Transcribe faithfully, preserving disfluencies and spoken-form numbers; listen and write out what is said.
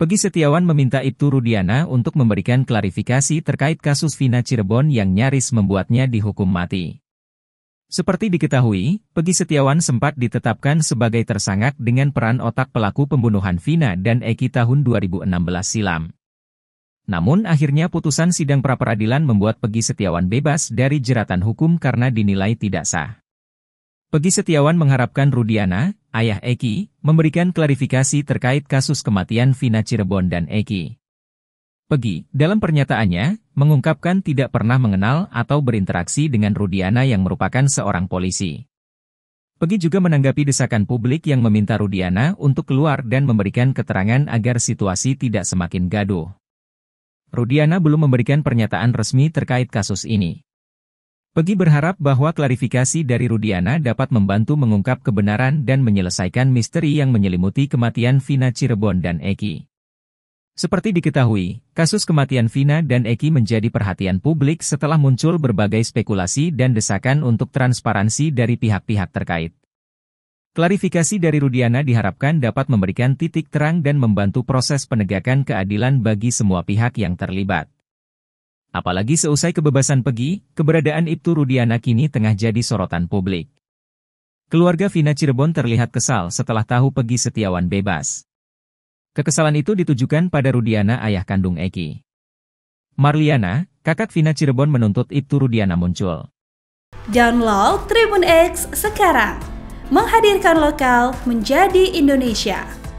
Pegi Setiawan meminta Iptu Rudiana untuk memberikan klarifikasi terkait kasus Vina Cirebon yang nyaris membuatnya dihukum mati. Seperti diketahui, Pegi Setiawan sempat ditetapkan sebagai tersangka dengan peran otak pelaku pembunuhan Vina dan Eki tahun dua ribu enam belas silam. Namun akhirnya putusan sidang pra-peradilan membuat Pegi Setiawan bebas dari jeratan hukum karena dinilai tidak sah. Pegi Setiawan mengharapkan Rudiana, ayah Eki, memberikan klarifikasi terkait kasus kematian Vina Cirebon dan Eki. Pegi, dalam pernyataannya, mengungkapkan tidak pernah mengenal atau berinteraksi dengan Rudiana yang merupakan seorang polisi. Pegi juga menanggapi desakan publik yang meminta Rudiana untuk keluar dan memberikan keterangan agar situasi tidak semakin gaduh. Rudiana belum memberikan pernyataan resmi terkait kasus ini. Pegi berharap bahwa klarifikasi dari Rudiana dapat membantu mengungkap kebenaran dan menyelesaikan misteri yang menyelimuti kematian Vina Cirebon dan Eki. Seperti diketahui, kasus kematian Vina dan Eki menjadi perhatian publik setelah muncul berbagai spekulasi dan desakan untuk transparansi dari pihak-pihak terkait. Klarifikasi dari Rudiana diharapkan dapat memberikan titik terang dan membantu proses penegakan keadilan bagi semua pihak yang terlibat. Apalagi seusai kebebasan Pegi, keberadaan Iptu Rudiana kini tengah jadi sorotan publik. Keluarga Vina Cirebon terlihat kesal setelah tahu Pegi Setiawan bebas. Kekesalan itu ditujukan pada Rudiana, ayah kandung Eki. Marliana, kakak Vina Cirebon, menuntut Iptu Rudiana muncul. Download TribunX sekarang, menghadirkan lokal menjadi Indonesia.